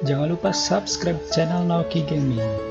Jangan lupa subscribe channel Naoki Gaming.